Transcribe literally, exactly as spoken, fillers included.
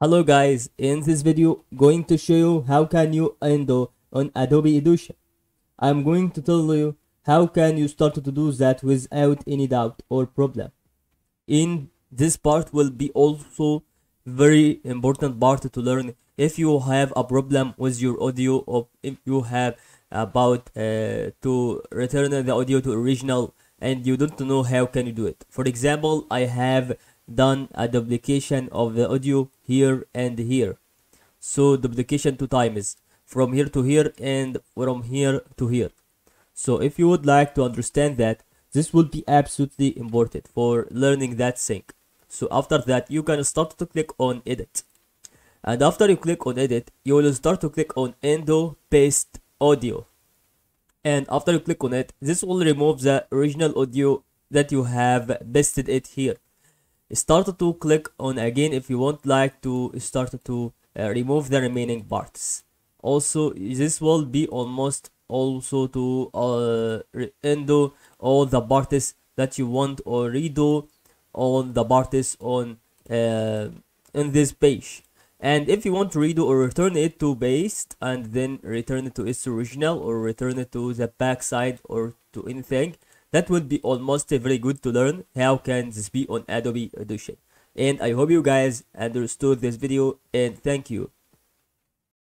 Hello guys, in this video going to show you how can you endo on Adobe Audition. I'm going to tell you how can you start to do that without any doubt or problem. In this part will be also very important part to learn if you have a problem with your audio, or if you have about uh, to return the audio to original and you don't know how can you do it. For example, I have done a duplication of the audio here and here, so duplication two times, from here to here and from here to here. So if you would like to understand that, this will be absolutely important for learning that sync. So after that you can start to click on edit, and after you click on edit you will start to click on endo paste audio, and after you click on it this will remove the original audio that you have pasted it here. Start to click on again if you want like to start to uh, remove the remaining parts. Also this will be almost also to uh, undo all the parts that you want, or redo all the parts on uh, in this page. And if you want to redo or return it to paste and then return it to its original, or return it to the back side or to anything, that would be almost very good to learn how can this be on Adobe Audition. And I hope you guys understood this video, and thank you.